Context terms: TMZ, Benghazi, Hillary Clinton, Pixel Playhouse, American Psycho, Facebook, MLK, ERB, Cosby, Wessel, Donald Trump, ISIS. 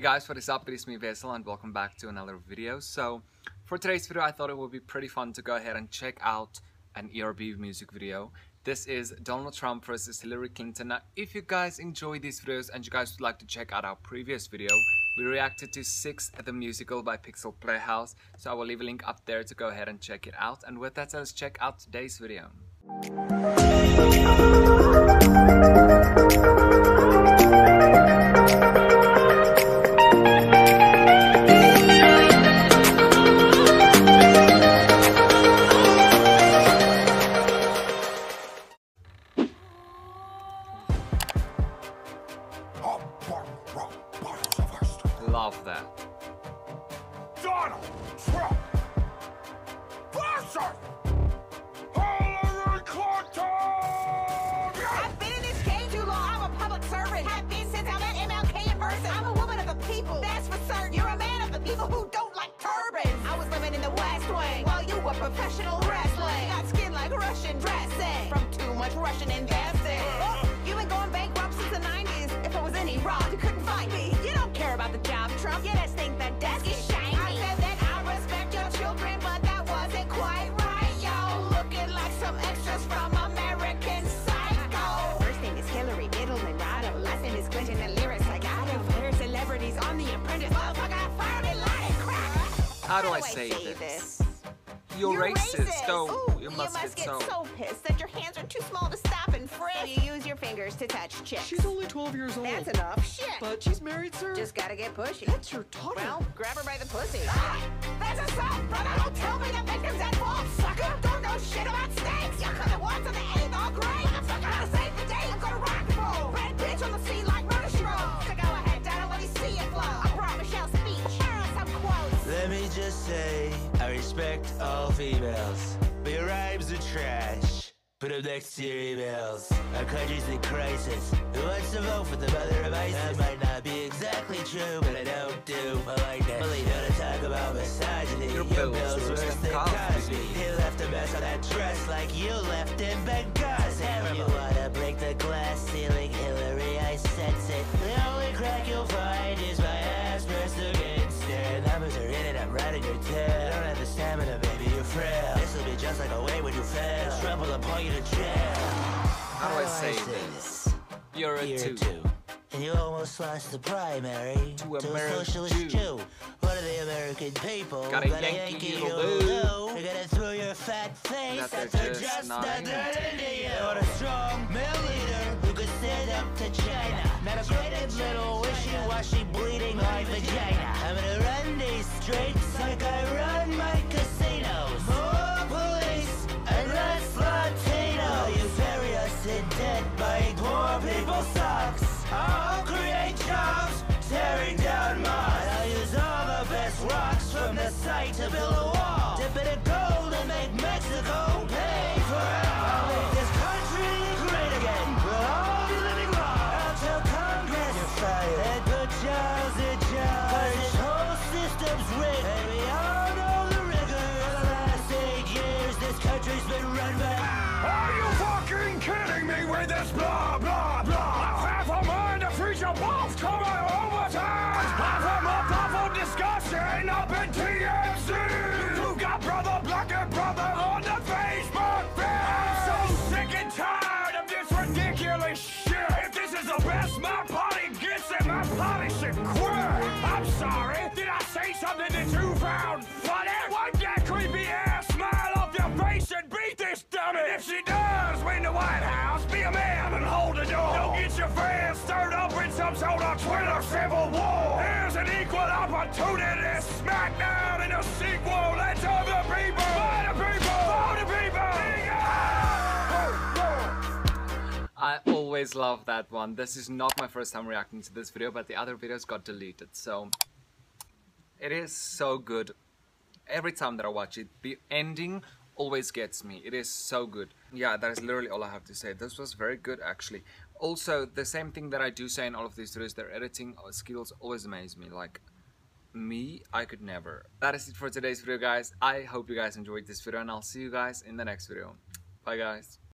Hey guys, what is up? It is me Wessel and welcome back to another video. So for today's video I thought it would be pretty fun to go ahead and check out an ERB music video. This is Donald Trump versus Hillary Clinton. Now if you guys enjoy these videos and you guys would like to check out our previous video, we reacted to Six the Musical by Pixel Playhouse. So I will leave a link up there to go ahead and check it out. And with that, let's check out today's video. Love that. Donald Trump versus Hillary Clinton! I've been in this game too long. I'm a public servant. Have been since I met MLK in person. I'm a woman of the people. That's for certain. You're a man of the people who don't like turbans. I was living in the West Wing while you were professional wrestling. You got skin like Russian dressing from too much Russian investing. Oh, you've been going bankrupt since the 90s. If I was in Iraq, you couldn't find me. You don't care about the job, Trump. You just think that desk is shiny. I said that I respect your children, but that wasn't quite right. Y'all looking like some extras from American Psycho. First name is Hillary, middle and Rado. Last name is Clinton and lyrics like Otto. There are celebrities on The Apprentice. Motherfucker, I fired it loud and crack. How do I say this? You're racist, though. Ooh, you must get so pissed that your hands are too small to stop and frisk. You use your fingers to touch chicks. She's only 12 years old. That's enough. Shit. But she's married, sir. Just gotta get pushy. That's your daughter. Well, grab her by the pussy. Ah, that's assault, brother. Don't tell me the victim's at fault, sucker. Don't know shit about snakes. You couldn't walk to the 8th all grade. I'm gonna save the day. I'm gonna rock and roll. Red bitch on the scene like murder she wrote. So go ahead, Donna. Let me see it flow. I brought Michelle's speech. Here are some quotes. Let me just say, I respect all females, but your rhymes are trash. Put up next to your emails. Our country's in crisis. Who wants to vote for the mother of ISIS? That might not be exactly true, but I don't do I like that. Only know to talk about misogyny. Your bills worse than Cosby. He left a mess on that dress like you left in Benghazi. You wanna break the glass ceiling, Hillary, I sense it. The only crack you'll find is my ass pressed against it. Numbers are in it, I'm riding your tail. Stamina, baby, you're frail. This will be just like a way when you fail. Trump will appoint you to jail. How do I say this? You're a two. And you almost lost the primary to a socialist Jew. One of the American people. Got a Yankee little. You're gonna throw your fat face that they're just not into you. Or a strong male leader who could stand up to China. Not a pretty little wishy-washy bleeding my vagina. I'm gonna run these streets like I run my casinos. More police and less Latino. You bury us in debt by poor people's socks. I'll create jobs, tearing down mosques. I'll use all the best rocks from the site to build a wall. Dip it in gold and make Mexico pay for it. I'll make this country great again. We'll all be living wrong. I'll tell Congress you're fired and put Charles in jail. Cause this whole system's rigged and we all know the rigor. For the last 8 years this country's been run by. Are you fucking kidding me with this blah blah blah? Your balls come out over time. Platform up, platform discussion up in TMZ. You got brother black and brother on the Facebook feed. I'm so sick and tired of this ridiculous shit. If this is the best my party gets, then my party should quit. I'm sorry, did I say something that you found funny? Wipe that creepy ass smile off your face and beat this dummy. If she does win the White House, be a man and hold the door. Don't get your fans stirred up in some sort of Twitter civil war. There's an equal opportunity smackdown in a sequel. Let's have the people. For the people. For the people. I always love that one. This is not my first time reacting to this video, but the other videos got deleted. So it is so good. Every time that I watch it, the ending always gets me. It is so good. Yeah, that is literally all I have to say. This was very good, actually. Also, the same thing that I do say in all of these videos, their editing skills always amaze me. Like me, I could never. That is it for today's video, guys. I hope you guys enjoyed this video and I'll see you guys in the next video. Bye, guys.